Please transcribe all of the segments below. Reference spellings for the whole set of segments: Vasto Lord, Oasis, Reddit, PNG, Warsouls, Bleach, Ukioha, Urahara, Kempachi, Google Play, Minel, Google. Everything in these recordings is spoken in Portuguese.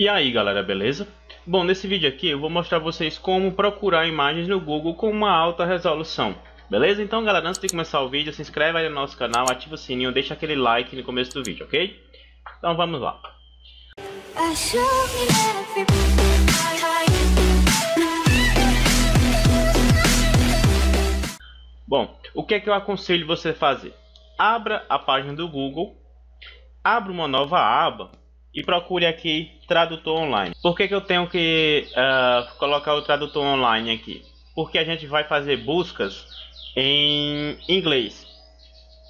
E aí galera, beleza? Bom, nesse vídeo aqui eu vou mostrar a vocês como procurar imagens no Google com uma alta resolução. Beleza? Então galera, antes de começar o vídeo, se inscreve aí no nosso canal, ativa o sininho, deixa aquele like no começo do vídeo, ok? Então vamos lá. Bom, o que é que eu aconselho você fazer? Abra a página do Google, abra uma nova aba e procure aqui tradutor online. Por que eu tenho que colocar o tradutor online aqui? Porque a gente vai fazer buscas em inglês.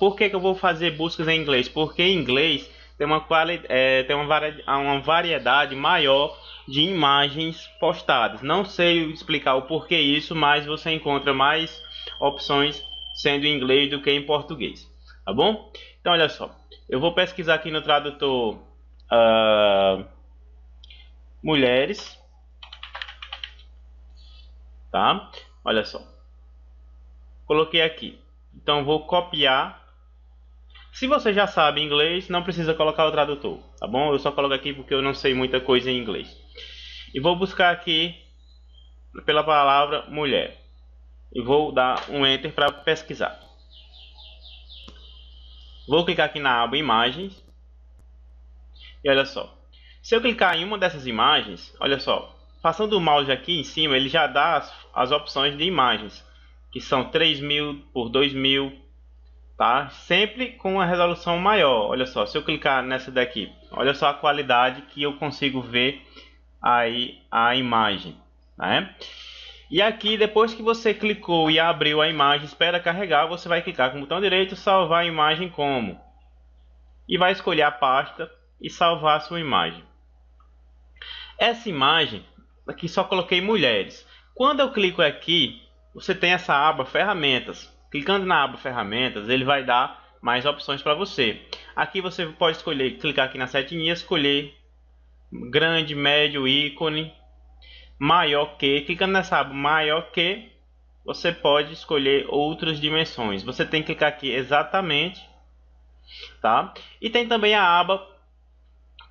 Por que eu vou fazer buscas em inglês? Porque em inglês tem uma variedade maior de imagens postadas. Não sei explicar o porquê isso, mas você encontra mais opções sendo em inglês do que em português, tá bom? Então olha só, eu vou pesquisar aqui no tradutor mulheres, tá? Olha só, coloquei aqui. Então vou copiar. Se você já sabe inglês, não precisa colocar o tradutor, tá bom? Eu só coloco aqui porque eu não sei muita coisa em inglês. E vou buscar aqui pela palavra mulher e vou dar um enter para pesquisar. Vou clicar aqui na aba imagens. E olha só, se eu clicar em uma dessas imagens, olha só, passando o mouse aqui em cima, ele já dá as opções de imagens, que são 3000 por 2000, tá? Sempre com uma resolução maior. Olha só, se eu clicar nessa daqui, olha só a qualidade que eu consigo ver aí a imagem, né? E aqui, depois que você clicou e abriu a imagem, espera carregar, você vai clicar com o botão direito, salvar a imagem como, e vai escolher a pasta e salvar a sua imagem. Essa imagem aqui só coloquei mulheres. Quando eu clico aqui, você tem essa aba ferramentas. Clicando na aba ferramentas, ele vai dar mais opções para você. Aqui você pode escolher, clicar aqui na setinha, escolher grande, médio, ícone, maior que. Clicando nessa aba maior que, você pode escolher outras dimensões. Você tem que clicar aqui exatamente, tá? E tem também a aba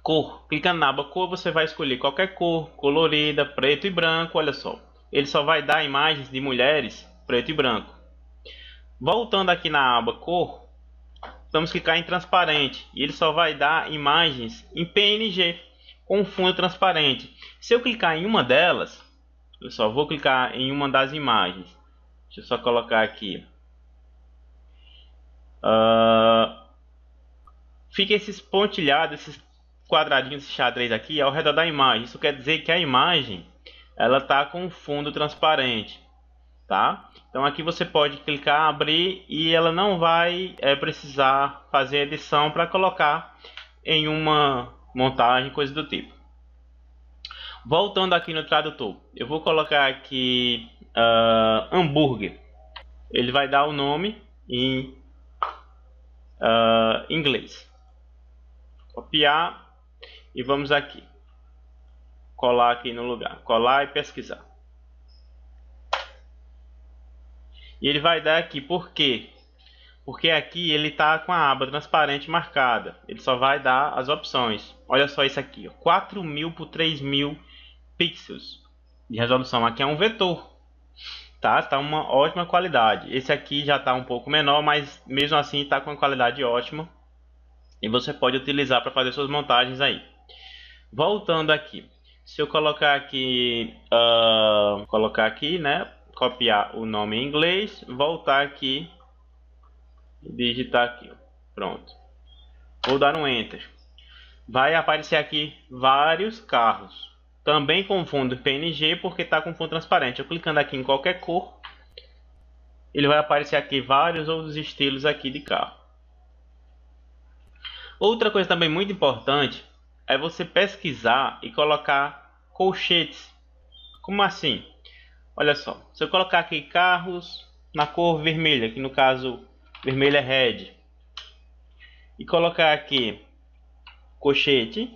cor. Clicando na aba cor, você vai escolher qualquer cor, colorida, preto e branco. Olha só, ele só vai dar imagens de mulheres, preto e branco. Voltando aqui na aba cor, vamos clicar em transparente e ele só vai dar imagens em PNG com fundo transparente. Se eu clicar em uma delas, eu só vou clicar em uma das imagens. Deixa eu só colocar aqui. Fica esses pontilhados, esses quadradinho de xadrez aqui ao redor da imagem. Isso quer dizer que a imagem ela tá com fundo transparente, tá? Então aqui você pode clicar, abrir, e ela não vai precisar fazer edição para colocar em uma montagem, coisa do tipo. Voltando aqui no tradutor, eu vou colocar aqui hambúrguer. Ele vai dar o nome em inglês. Copiar e vamos aqui, colar aqui no lugar, colar e pesquisar. E ele vai dar aqui, por quê? Porque aqui ele tá com a aba transparente marcada, ele só vai dar as opções. Olha só isso aqui, ó, 4000 por 3000 pixels de resolução. Aqui é um vetor, tá? Tá uma ótima qualidade. Esse aqui já tá um pouco menor, mas mesmo assim tá com uma qualidade ótima e você pode utilizar para fazer suas montagens aí. Voltando aqui, se eu colocar aqui, né, copiar o nome em inglês, voltar aqui, digitar aqui, pronto. Vou dar um enter. Vai aparecer aqui vários carros. Também com fundo PNG porque está com fundo transparente. Eu clicando aqui em qualquer cor, ele vai aparecer aqui vários outros estilos aqui de carro. Outra coisa também muito importante é você pesquisar e colocar colchetes. Como assim? Olha só, se eu colocar aqui carros na cor vermelha, que no caso vermelha é red, e colocar aqui colchete,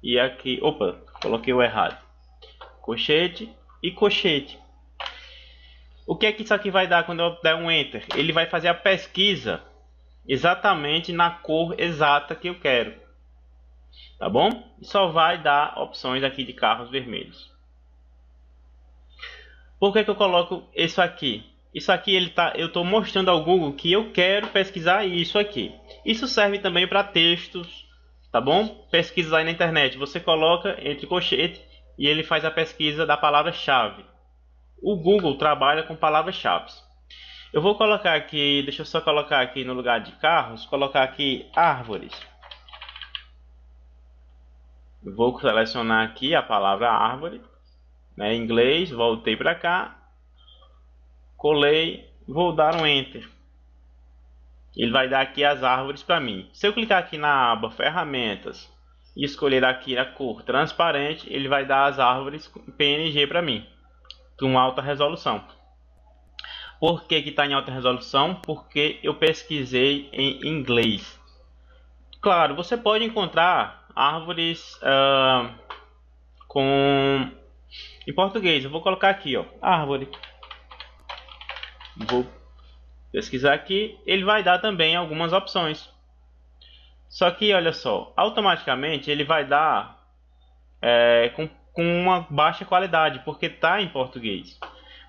e aqui, opa, coloquei o errado, colchete e colchete. O que é que isso aqui vai dar quando eu der um enter? Ele vai fazer a pesquisa exatamente na cor exata que eu quero. Tá bom? E só vai dar opções aqui de carros vermelhos. Por que que eu coloco isso aqui? Isso aqui ele tá, eu estou mostrando ao Google que eu quero pesquisar isso aqui. Isso serve também para textos, tá bom? Pesquisas aí na internet. Você coloca entre colchetes e ele faz a pesquisa da palavra-chave. O Google trabalha com palavras-chave. Eu vou colocar aqui, deixa eu só colocar aqui no lugar de carros, colocar aqui árvores. Vou selecionar aqui a palavra árvore, né, em inglês, voltei para cá, colei, vou dar um Enter. Ele vai dar aqui as árvores para mim. Se eu clicar aqui na aba ferramentas e escolher aqui a cor transparente, ele vai dar as árvores PNG para mim, com alta resolução. Por que que está em alta resolução? Porque eu pesquisei em inglês. Claro, você pode encontrar árvores em português. Eu vou colocar aqui, ó, árvore. Vou pesquisar aqui. Ele vai dar também algumas opções. Só que, olha só, automaticamente ele vai dar com uma baixa qualidade, porque está em português.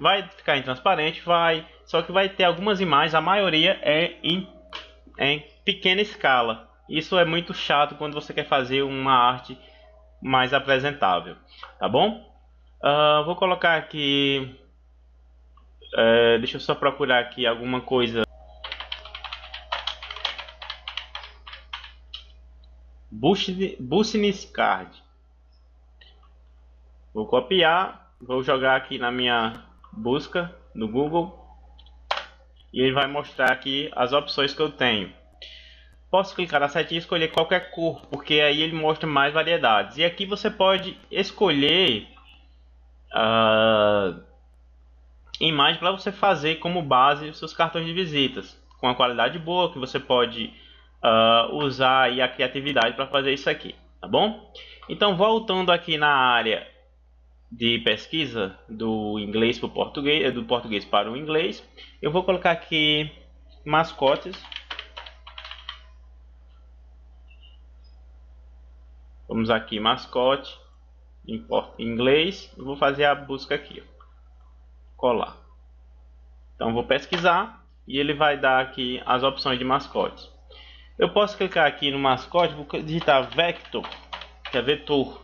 Vai ficar em transparente, vai. Só que vai ter algumas imagens, a maioria é em pequena escala. Isso é muito chato quando você quer fazer uma arte mais apresentável, tá bom? Vou colocar aqui... deixa eu só procurar aqui alguma coisa. Business Card. Vou copiar, vou jogar aqui na minha busca no Google. E ele vai mostrar aqui as opções que eu tenho. Posso clicar na setinha e escolher qualquer cor, porque aí ele mostra mais variedades. E aqui você pode escolher imagem para você fazer como base os seus cartões de visitas, com a qualidade boa, que você pode usar aí a criatividade para fazer isso aqui, tá bom? Então, voltando aqui na área de pesquisa do inglês para o português, do português para o inglês, eu vou colocar aqui mascotes. Vamos aqui, mascote, em inglês, eu vou fazer a busca aqui, ó, colar. Então vou pesquisar e ele vai dar aqui as opções de mascotes. Eu posso clicar aqui no mascote, vou digitar vector, que é vetor.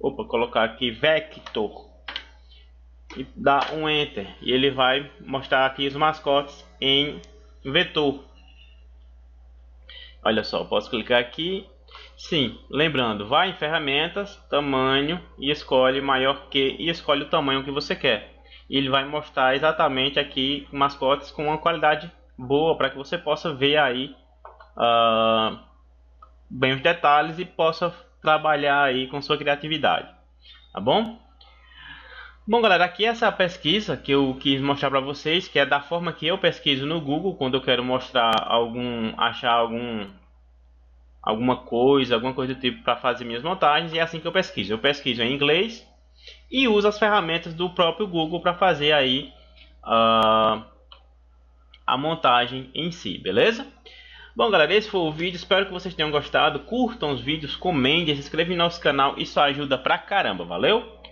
Opa, colocar aqui vector e dar um Enter. E ele vai mostrar aqui os mascotes em vetor. Olha só, posso clicar aqui. Sim, lembrando, vai em ferramentas, tamanho e escolhe maior que e escolhe o tamanho que você quer. Ele vai mostrar exatamente aqui mascotes com uma qualidade boa para que você possa ver aí bem os detalhes e possa trabalhar aí com sua criatividade, tá bom? Bom, galera, aqui essa pesquisa que eu quis mostrar para vocês, que é da forma que eu pesquiso no Google quando eu quero mostrar alguma coisa do tipo para fazer minhas montagens. E é assim que eu pesquiso. Eu pesquiso em inglês e uso as ferramentas do próprio Google para fazer aí a montagem em si, beleza? Bom, galera, esse foi o vídeo. Espero que vocês tenham gostado. Curtam os vídeos, comentem, se inscrevam no nosso canal. Isso ajuda pra caramba, valeu?